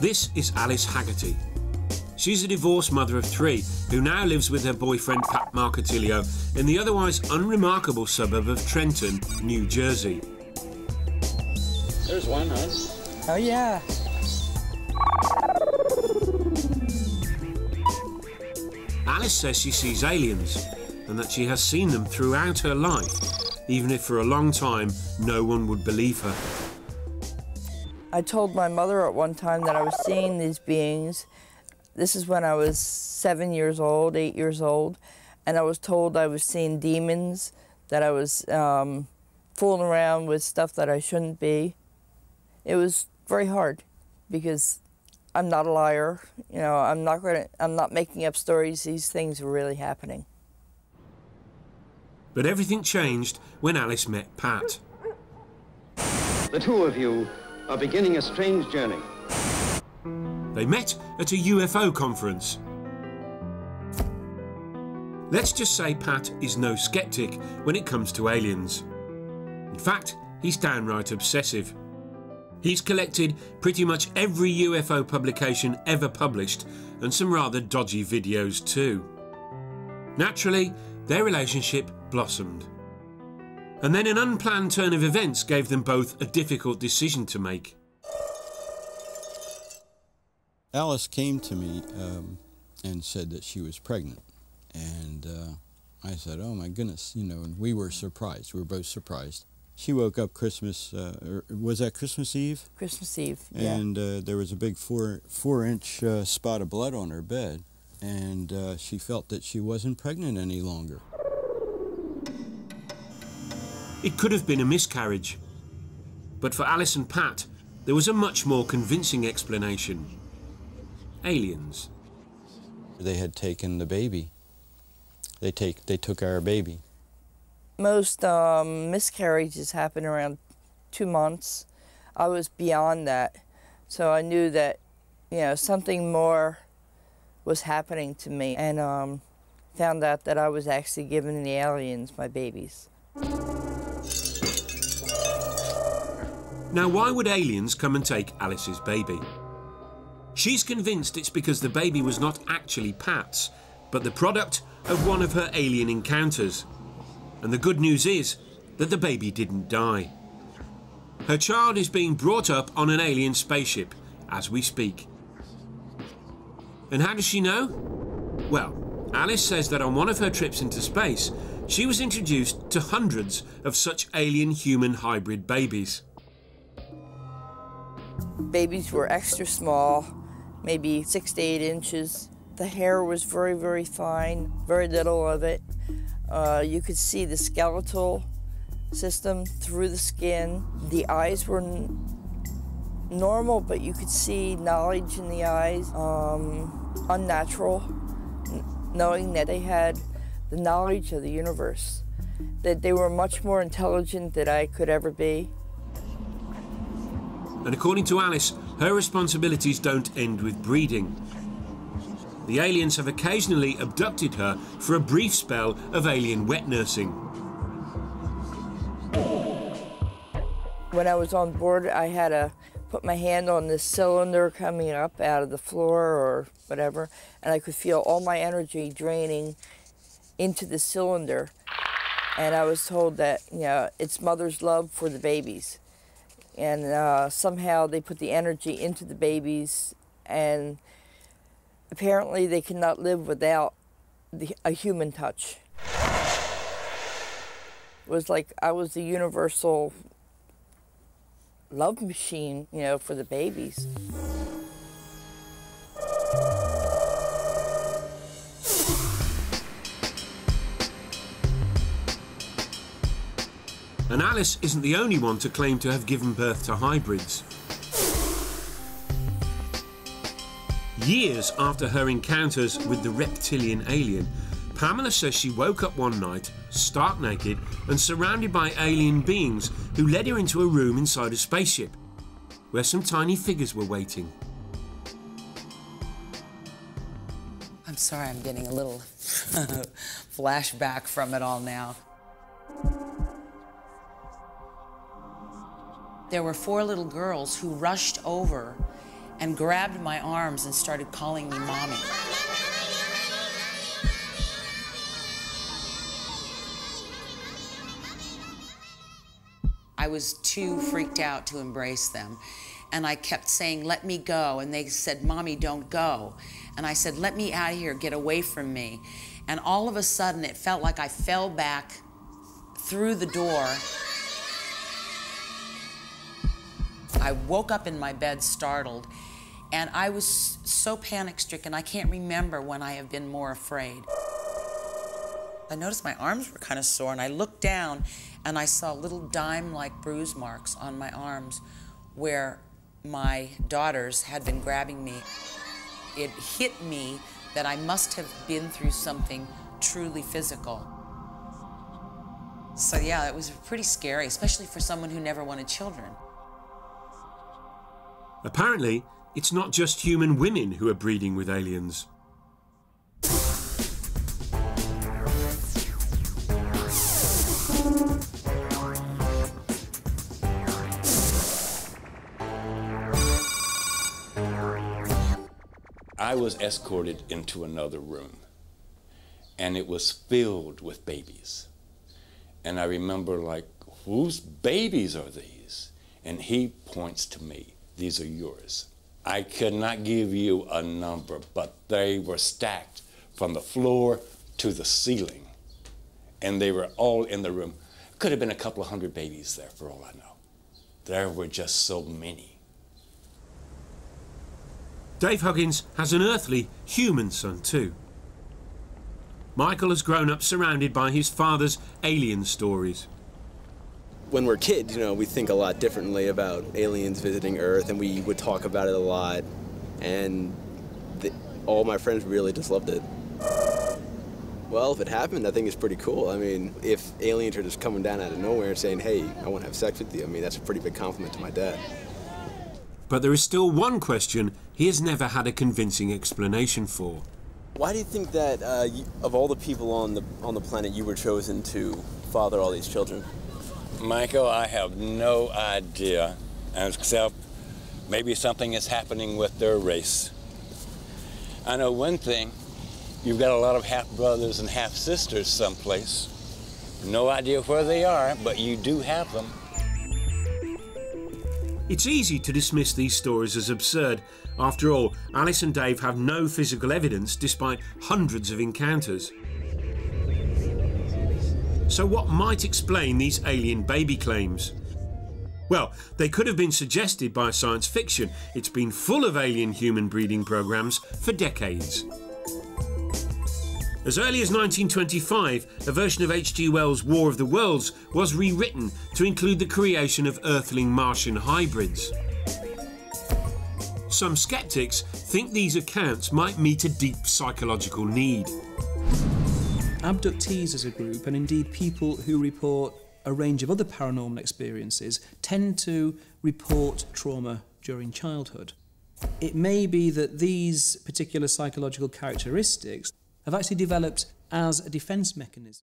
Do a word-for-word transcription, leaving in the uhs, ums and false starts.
This is Alice Haggerty. She's a divorced mother of three who now lives with her boyfriend Pat Marcotilio in the otherwise unremarkable suburb of Trenton, New Jersey. There's one, huh? Oh, yeah. Alice says she sees aliens and that she has seen them throughout her life, even if for a long time no one would believe her. I told my mother at one time that I was seeing these beings. This is when I was seven years old, eight years old, and I was told I was seeing demons, that I was um, fooling around with stuff that I shouldn't be. It was very hard because I'm not a liar. You know, I'm not gonna, I'm not making up stories. These things were really happening. But everything changed when Alice met Pat. The two of you are beginning a strange journey. They met at a U F O conference. Let's just say Pat is no skeptic when it comes to aliens. In fact, he's downright obsessive. He's collected pretty much every U F O publication ever published and some rather dodgy videos too. Naturally, their relationship blossomed. And then an unplanned turn of events gave them both a difficult decision to make. Alice came to me um, and said that she was pregnant. And uh, I said, oh my goodness, you know, and we were surprised. We were both surprised. She woke up Christmas, uh, or was that Christmas Eve? Christmas Eve, yeah. And uh, there was a big four, four inch uh, spot of blood on her bed. And uh, she felt that she wasn't pregnant any longer. It could have been a miscarriage. But for Alice and Pat, there was a much more convincing explanation. Aliens. They had taken the baby. They, take, they took our baby. Most um, miscarriages happen around two months. I was beyond that. So I knew that, you know, something more was happening to me, and um, found out that I was actually giving the aliens my babies. Now, why would aliens come and take Alice's baby? She's convinced it's because the baby was not actually Pat's, but the product of one of her alien encounters. And the good news is that the baby didn't die. Her child is being brought up on an alien spaceship as we speak. And how does she know? Well, Alice says that on one of her trips into space, she was introduced to hundreds of such alien-human hybrid babies. Babies were extra small, maybe six to eight inches. The hair was very, very fine, very little of it. Uh, you could see the skeletal system through the skin. The eyes were normal, but you could see knowledge in the eyes, um, unnatural, knowing that they had the knowledge of the universe, that they were much more intelligent than I could ever be. And according to Alice, her responsibilities don't end with breeding. The aliens have occasionally abducted her for a brief spell of alien wet nursing. When I was on board, I had a put my hand on this cylinder coming up out of the floor or whatever, and I could feel all my energy draining into the cylinder. And I was told that, you know, it's mother's love for the babies. And uh, somehow they put the energy into the babies, and apparently they cannot live without the, a human touch. It was like I was the universal love machine, you know, for the babies. And Alice isn't the only one to claim to have given birth to hybrids. Years after her encounters with the reptilian alien, Pamela says she woke up one night, stark naked, and surrounded by alien beings who led her into a room inside a spaceship, where some tiny figures were waiting. I'm sorry, I'm getting a little flashback from it all now. There were four little girls who rushed over and grabbed my arms and started calling me Mommy. I was too freaked out to embrace them. And I kept saying, let me go. And they said, Mommy, don't go. And I said, let me out of here, get away from me. And all of a sudden, it felt like I fell back through the door. I woke up in my bed startled, and I was so panic-stricken, I can't remember when I have been more afraid. I noticed my arms were kind of sore, and I looked down, and I saw little dime-like bruise marks on my arms where my daughters had been grabbing me. It hit me that I must have been through something truly physical. So yeah, it was pretty scary, especially for someone who never wanted children. Apparently, it's not just human women who are breeding with aliens. I was escorted into another room, and it was filled with babies. And I remember, like, whose babies are these? And he points to me. These are yours. I could not give you a number, but they were stacked from the floor to the ceiling. And they were all in the room. Could have been a couple of hundred babies there, for all I know. There were just so many. Dave Huggins has an earthly, human son, too. Michael has grown up surrounded by his father's alien stories. When we're kids, you know, we think a lot differently about aliens visiting Earth, and we would talk about it a lot, and the, all my friends really just loved it. Well, if it happened, I think it's pretty cool. I mean, if aliens are just coming down out of nowhere and saying, hey, I want to have sex with you, I mean, that's a pretty big compliment to my dad. But there is still one question he has never had a convincing explanation for. Why do you think that, uh, you, of all the people on the, on the planet, you were chosen to father all these children? Michael, I have no idea, except maybe something is happening with their race. I know one thing, you've got a lot of half-brothers and half-sisters someplace. No idea where they are, but you do have them. It's easy to dismiss these stories as absurd. After all, Alice and Dave have no physical evidence despite hundreds of encounters. So what might explain these alien baby claims? Well, they could have been suggested by science fiction. It's been full of alien human breeding programs for decades. As early as nineteen twenty-five, a version of H G Wells' War of the Worlds was rewritten to include the creation of Earthling-Martian hybrids. Some skeptics think these accounts might meet a deep psychological need. Abductees as a group, and indeed people who report a range of other paranormal experiences, tend to report trauma during childhood. It may be that these particular psychological characteristics have actually developed as a defence mechanism.